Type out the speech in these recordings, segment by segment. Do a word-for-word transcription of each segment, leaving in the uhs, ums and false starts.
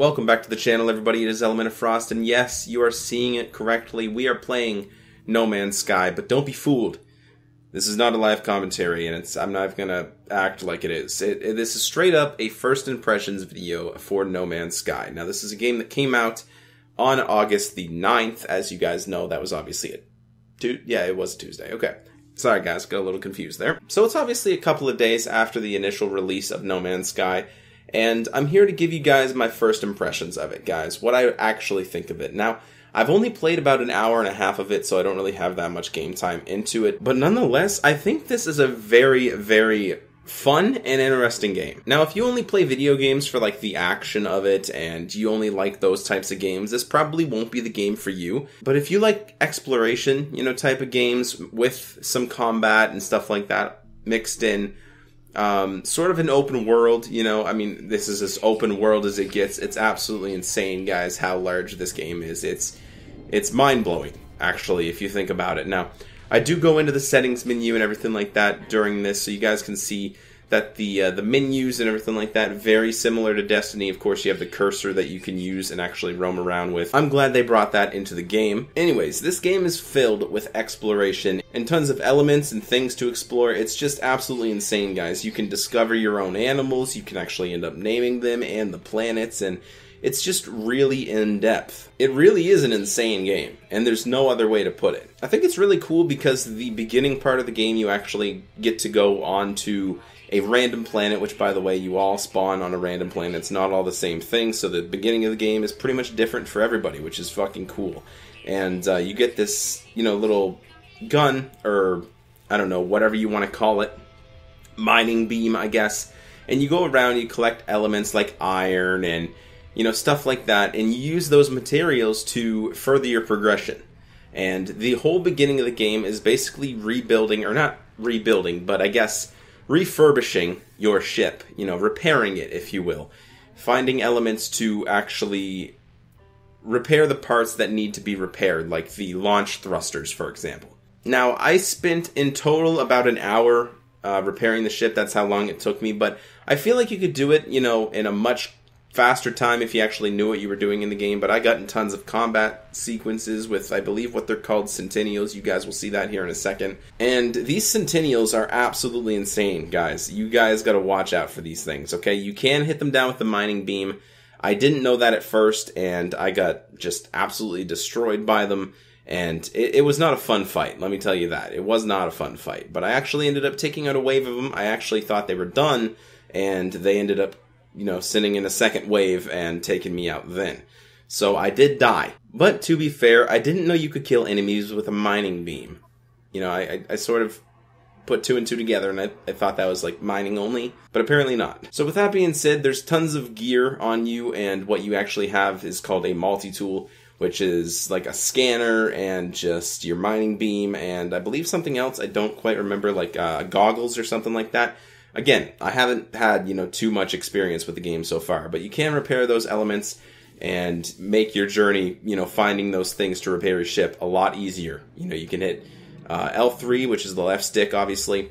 Welcome back to the channel, everybody. It is Element of Frost, and yes, you are seeing it correctly. We are playing No Man's Sky, but don't be fooled. This is not a live commentary, and it's I'm not going to act like it is. It, it, this is straight up a first impressions video for No Man's Sky. Now, this is a game that came out on August the ninth. As you guys know, that was obviously a tu- yeah, it was a Tuesday. Okay. Sorry, guys. Got a little confused there. So it's obviously a couple of days after the initial release of No Man's Sky, and I'm here to give you guys my first impressions of it, guys, what I actually think of it. Now, I've only played about an hour and a half of it, so I don't really have that much game time into it. But nonetheless, I think this is a very, very fun and interesting game. Now, if you only play video games for, like, the action of it and you only like those types of games, this probably won't be the game for you. But if you like exploration, you know, type of games with some combat and stuff like that mixed in, Um, sort of an open world, you know, I mean, this is as open world as it gets. It's absolutely insane, guys, how large this game is. It's it's mind-blowing, actually, if you think about it. Now, I do go into the settings menu and everything like that during this, so you guys can see that the, uh, the menus and everything like that, very similar to Destiny. Of course, you have the cursor that you can use and actually roam around with. I'm glad they brought that into the game. Anyways, this game is filled with exploration and tons of elements and things to explore. It's just absolutely insane, guys. You can discover your own animals, you can actually end up naming them and the planets, and it's just really in-depth. It really is an insane game, and there's no other way to put it. I think it's really cool because the beginning part of the game, you actually get to go on to a random planet, which, by the way, you all spawn on a random planet. It's not all the same thing, so the beginning of the game is pretty much different for everybody, which is fucking cool. And uh, you get this, you know, little gun, or I don't know, whatever you want to call it, mining beam, I guess. And you go around, you collect elements like iron and, you know, stuff like that, and you use those materials to further your progression. And the whole beginning of the game is basically rebuilding, or not rebuilding, but I guess refurbishing your ship, you know, repairing it, if you will. Finding elements to actually repair the parts that need to be repaired, like the launch thrusters, for example. Now, I spent in total about an hour uh, repairing the ship. That's how long it took me, but I feel like you could do it, you know, in a much faster time if you actually knew what you were doing in the game. But I got in tons of combat sequences with, I believe, what they're called Sentinels. You guys will see that here in a second. And these Sentinels are absolutely insane, guys. You guys got to watch out for these things, okay? You can hit them down with the mining beam. I didn't know that at first, and I got just absolutely destroyed by them. And it, it was not a fun fight, let me tell you that. It was not a fun fight. But I actually ended up taking out a wave of them. I actually thought they were done, and they ended up, you know, sending in a second wave and taking me out then. So I did die. But to be fair, I didn't know you could kill enemies with a mining beam. You know, I, I, I sort of put two and two together, and I, I thought that was like mining only, but apparently not. So with that being said, there's tons of gear on you, and what you actually have is called a multi-tool, which is like a scanner and just your mining beam, and I believe something else, I don't quite remember, like uh, goggles or something like that. Again, I haven't had, you know, too much experience with the game so far, but you can repair those elements and make your journey, you know, finding those things to repair your ship a lot easier. You know, you can hit uh, L three, which is the left stick, obviously.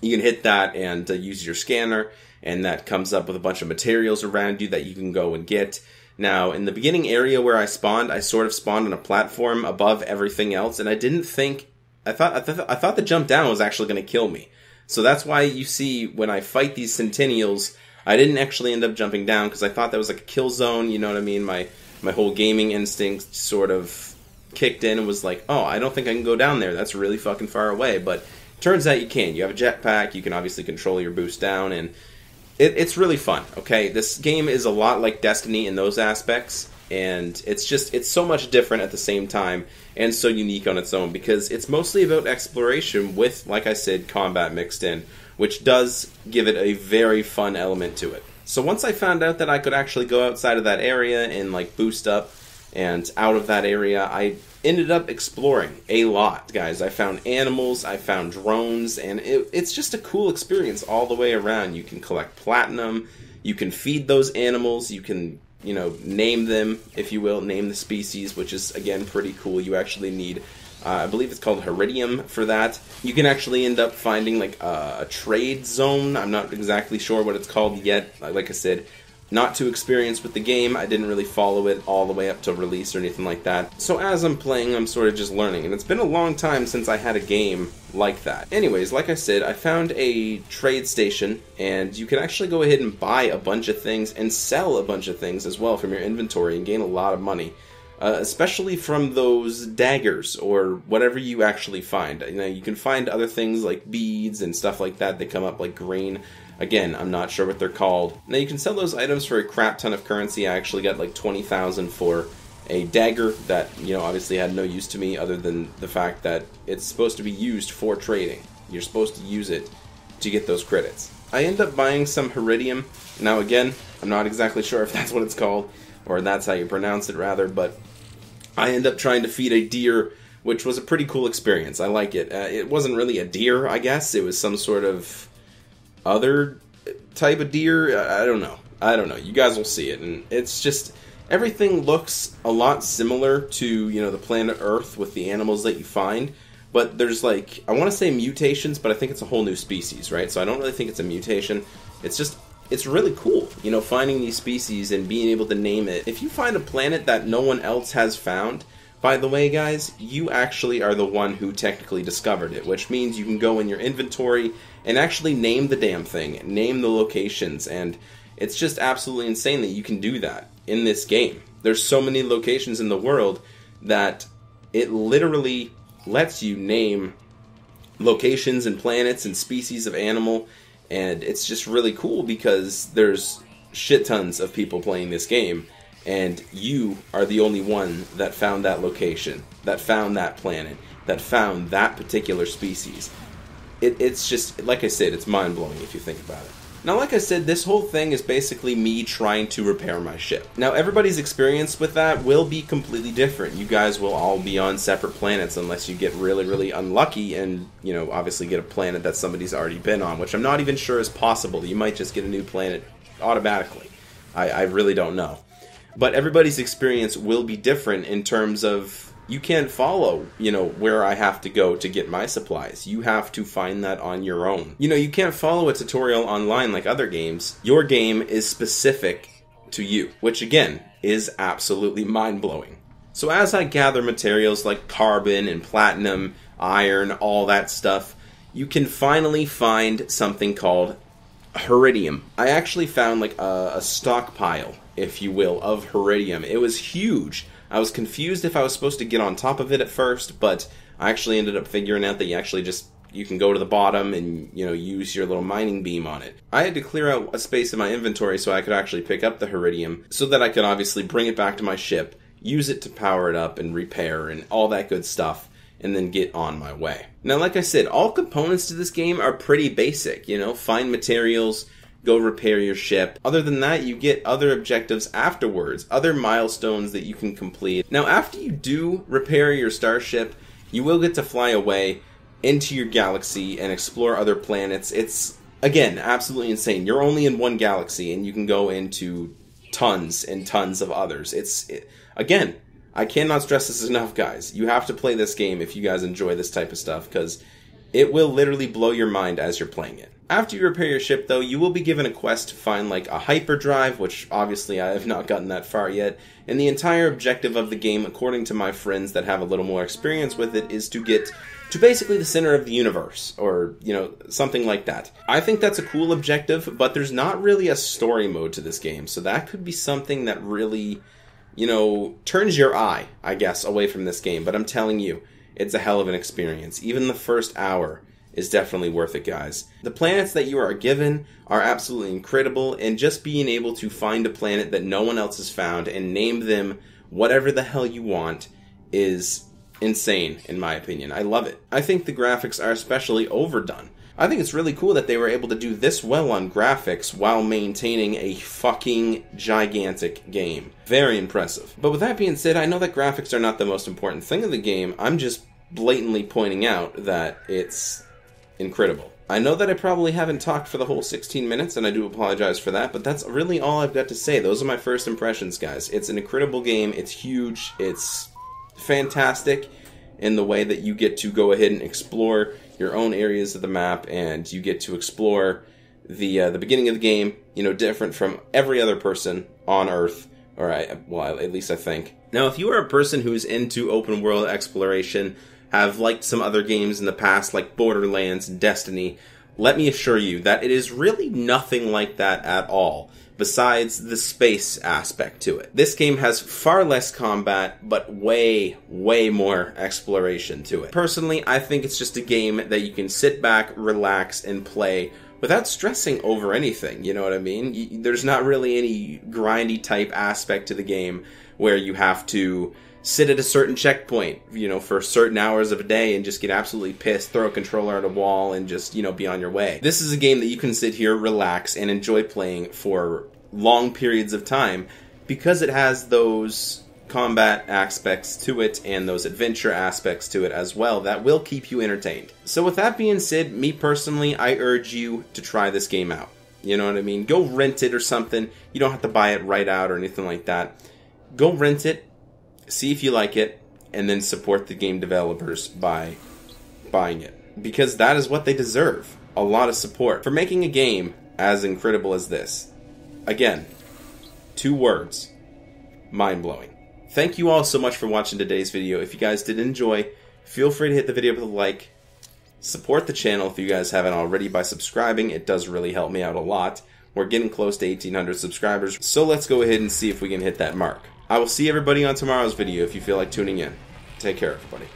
You can hit that and uh, use your scanner, and that comes up with a bunch of materials around you that you can go and get. Now, in the beginning area where I spawned, I sort of spawned on a platform above everything else, and I didn't think, I thought, I, th I thought the jump down was actually going to kill me. So that's why you see when I fight these Sentinels, I didn't actually end up jumping down because I thought that was like a kill zone, you know what I mean? My my whole gaming instinct sort of kicked in and was like, oh, I don't think I can go down there. That's really fucking far away. But turns out you can. You have a jetpack. You can obviously control your boost down, and it, it's really fun, okay? This game is a lot like Destiny in those aspects, and it's just, it's so much different at the same time and so unique on its own because it's mostly about exploration with, like I said, combat mixed in, which does give it a very fun element to it. So once I found out that I could actually go outside of that area and like boost up and out of that area, I ended up exploring a lot, guys. I found animals, I found drones, and it, it's just a cool experience all the way around. You can collect platinum, you can feed those animals, you can, you know, name them, if you will, name the species, which is, again, pretty cool. You actually need, uh, I believe it's called Heridium for that. You can actually end up finding, like, uh, a trade zone. I'm not exactly sure what it's called yet. Like I said, not too experienced with the game. I didn't really follow it all the way up to release or anything like that. So as I'm playing, I'm sort of just learning, and it's been a long time since I had a game like that. Anyways, like I said, I found a trade station, and you can actually go ahead and buy a bunch of things and sell a bunch of things as well from your inventory and gain a lot of money. Uh, especially from those daggers or whatever you actually find. You know, you can find other things like beads and stuff like that that come up like green. Again, I'm not sure what they're called. Now you can sell those items for a crap ton of currency. I actually got like twenty thousand for a dagger that, you know, obviously had no use to me other than the fact that it's supposed to be used for trading. You're supposed to use it to get those credits. I end up buying some Heridium. Now again, I'm not exactly sure if that's what it's called, or that's how you pronounce it rather, but I end up trying to feed a deer, which was a pretty cool experience. I like it. Uh, it wasn't really a deer, I guess. It was some sort of other type of deer. I don't know. I don't know. You guys will see it. And it's just, everything looks a lot similar to, you know, the planet Earth with the animals that you find. But there's like, I want to say mutations, but I think it's a whole new species, right? So I don't really think it's a mutation. It's just, it's really cool, you know, finding these species and being able to name it. If you find a planet that no one else has found, by the way, guys, you actually are the one who technically discovered it, which means you can go in your inventory and actually name the damn thing, name the locations, and it's just absolutely insane that you can do that in this game. There's so many locations in the world that it literally lets you name locations and planets and species of animal. And it's just really cool because there's shit tons of people playing this game, and you are the only one that found that location, that found that planet, that found that particular species. It, it's just, like I said, it's mind-blowing if you think about it. Now, like I said, this whole thing is basically me trying to repair my ship. Now, everybody's experience with that will be completely different. You guys will all be on separate planets unless you get really, really unlucky and, you know, obviously get a planet that somebody's already been on, which I'm not even sure is possible. You might just get a new planet automatically. I, I really don't know. But everybody's experience will be different in terms of you can't follow, you know, where I have to go to get my supplies. You have to find that on your own. You know, you can't follow a tutorial online like other games. Your game is specific to you, which again, is absolutely mind-blowing. So as I gather materials like carbon and platinum, iron, all that stuff, you can finally find something called Heridium. I actually found like a, a stockpile, if you will, of Heridium. It was huge. I was confused if I was supposed to get on top of it at first, but I actually ended up figuring out that you actually just, you can go to the bottom and, you know, use your little mining beam on it. I had to clear out a space in my inventory so I could actually pick up the Heridium so that I could obviously bring it back to my ship, use it to power it up and repair and all that good stuff, and then get on my way. Now, like I said, all components to this game are pretty basic, you know, find materials, go repair your ship. Other than that, you get other objectives afterwards, other milestones that you can complete. Now, after you do repair your starship, you will get to fly away into your galaxy and explore other planets. It's, again, absolutely insane. You're only in one galaxy, and you can go into tons and tons of others. It's, it, again, I cannot stress this enough, guys. You have to play this game if you guys enjoy this type of stuff, because it will literally blow your mind as you're playing it. After you repair your ship, though, you will be given a quest to find, like, a hyperdrive, which, obviously, I have not gotten that far yet. And the entire objective of the game, according to my friends that have a little more experience with it, is to get to basically the center of the universe, or, you know, something like that. I think that's a cool objective, but there's not really a story mode to this game, so that could be something that really, you know, turns your eye, I guess, away from this game. But I'm telling you, it's a hell of an experience. Even the first hour is definitely worth it, guys. The planets that you are given are absolutely incredible, and just being able to find a planet that no one else has found and name them whatever the hell you want is insane, in my opinion. I love it. I think the graphics are especially overdone. I think it's really cool that they were able to do this well on graphics while maintaining a fucking gigantic game. Very impressive. But with that being said, I know that graphics are not the most important thing in the game. I'm just blatantly pointing out that it's incredible. I know that I probably haven't talked for the whole sixteen minutes, and I do apologize for that, but that's really all I've got to say. Those are my first impressions, guys. It's an incredible game. It's huge. It's fantastic in the way that you get to go ahead and explore your own areas of the map, and you get to explore the uh, the beginning of the game, you know, different from every other person on Earth. All right, well, at least I think. Now, if you are a person who is into open world exploration, have liked some other games in the past like Borderlands and Destiny, let me assure you that it is really nothing like that at all, besides the space aspect to it. This game has far less combat, but way, way more exploration to it. Personally, I think it's just a game that you can sit back, relax, and play without stressing over anything, you know what I mean? You, there's not really any grindy type aspect to the game where you have to sit at a certain checkpoint, you know, for certain hours of a day and just get absolutely pissed, throw a controller at a wall, and just, you know, be on your way. This is a game that you can sit here, relax, and enjoy playing for long periods of time because it has those combat aspects to it and those adventure aspects to it as well that will keep you entertained. So with that being said, me personally, I urge you to try this game out. You know what I mean? Go rent it or something. You don't have to buy it right out or anything like that. Go rent it, see if you like it, and then support the game developers by buying it. Because that is what they deserve. A lot of support for making a game as incredible as this. Again, two words. Mind-blowing. Thank you all so much for watching today's video. If you guys did enjoy, feel free to hit the video with a like. Support the channel if you guys haven't already by subscribing. It does really help me out a lot. We're getting close to eighteen hundred subscribers, so let's go ahead and see if we can hit that mark. I will see everybody on tomorrow's video if you feel like tuning in. Take care, everybody.